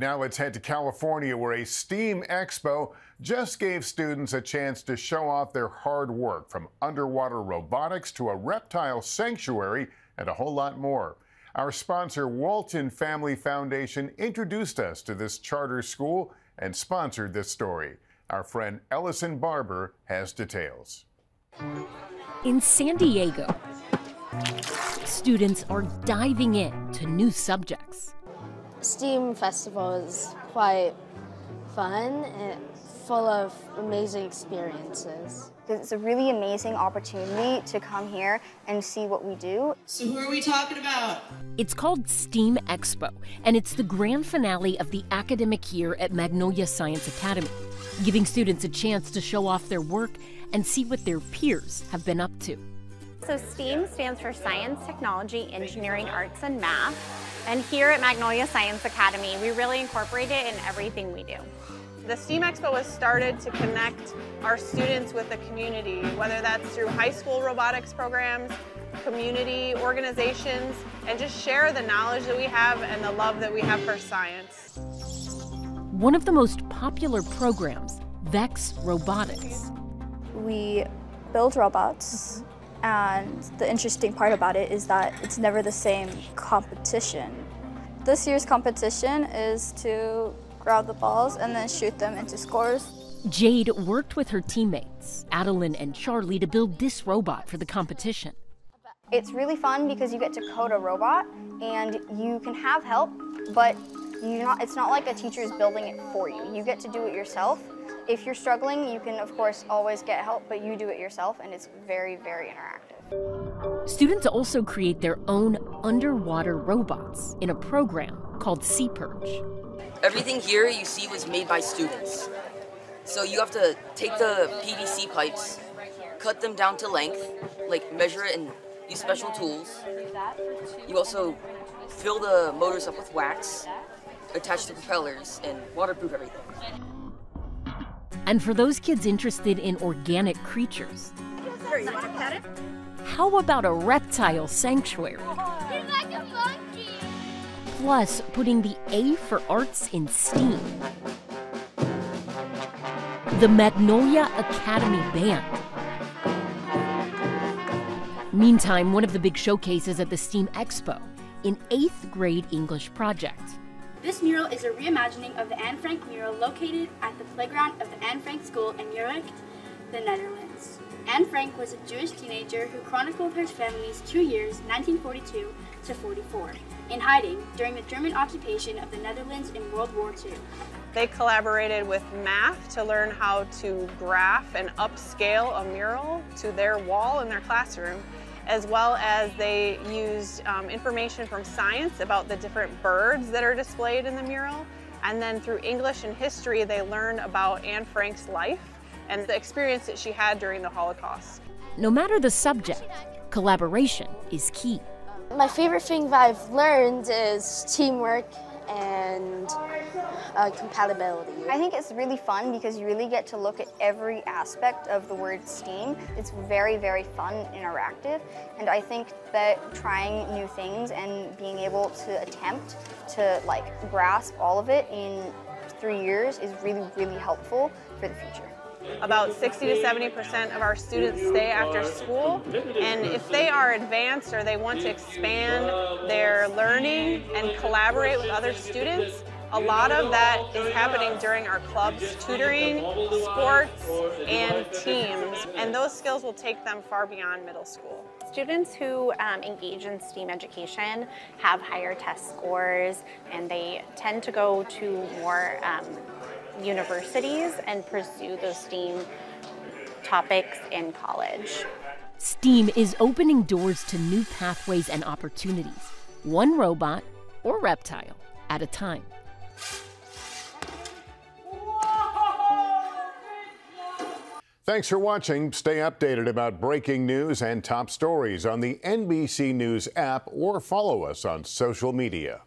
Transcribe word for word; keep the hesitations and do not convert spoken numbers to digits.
Now let's head to California, where a STEAM expo just gave students a chance to show off their hard work, from underwater robotics to a reptile sanctuary and a whole lot more. Our sponsor, Walton Family Foundation, introduced us to this charter school and sponsored this story. Our friend Ellison Barber has details. In San Diego, students are diving in to new subjects. STEAM Festival is quite fun and full of amazing experiences. It's a really amazing opportunity to come here and see what we do. So who are we talking about? It's called STEAM Expo, and it's the grand finale of the academic year at Magnolia Science Academy, giving students a chance to show off their work and see what their peers have been up to. So STEAM stands for Science, Technology, Engineering, Arts, and Math. And here at Magnolia Science Academy, we really incorporate it in everything we do. The STEAM Expo was started to connect our students with the community, whether that's through high school robotics programs, community organizations, and just share the knowledge that we have and the love that we have for science. One of the most popular programs, VEX Robotics. We build robots. And the interesting part about it is that it's never the same competition. This year's competition is to grab the balls and then shoot them into scores. Jade worked with her teammates, Adeline and Charlie, to build this robot for the competition. It's really fun because you get to code a robot and you can have help, but you're not, it's not like a teacher is building it for you. You get to do it yourself. If you're struggling, you can, of course, always get help, but you do it yourself, and it's very, very interactive. Students also create their own underwater robots in a program called SeaPerch. Everything here you see was made by students. So you have to take the P V C pipes, cut them down to length, like measure it and use special tools. You also fill the motors up with wax, attach the propellers, and waterproof everything. And for those kids interested in organic creatures, here, you want to pet it? How about a reptile sanctuary? You're like a monkey! Plus, putting the A for arts in STEAM. The Magnolia Academy Band. Meantime, one of the big showcases at the STEAM Expo, an eighth grade English project. This mural is a reimagining of the Anne Frank mural located at the playground of the Anne Frank School in Utrecht, the Netherlands. Anne Frank was a Jewish teenager who chronicled her family's two years, nineteen forty-two to forty-four, in hiding during the German occupation of the Netherlands in World War Two. They collaborated with math to learn how to graph and upscale a mural to their wall in their classroom, as well as they used um, information from science about the different birds that are displayed in the mural. And then through English and history, they learn about Anne Frank's life and the experience that she had during the Holocaust. No matter the subject, collaboration is key. My favorite thing that I've learned is teamwork and uh, compatibility. I think it's really fun because you really get to look at every aspect of the word STEAM. It's very, very fun and interactive, and I think that trying new things and being able to attempt to like grasp all of it in three years is really, really helpful for the future. About sixty to seventy percent of our students stay after school, and if they are advanced or they want to expand their learning and collaborate with other students, a lot of that is happening during our clubs, tutoring, sports, and teams, and those skills will take them far beyond middle school. Students who um, engage in STEAM education have higher test scores, and they tend to go to more um, universities and pursue those STEAM topics in college. STEAM is opening doors to new pathways and opportunities, one robot or reptile at a time. Thanks for watching. Stay updated about breaking news and top stories on the N B C News app, or follow us on social media.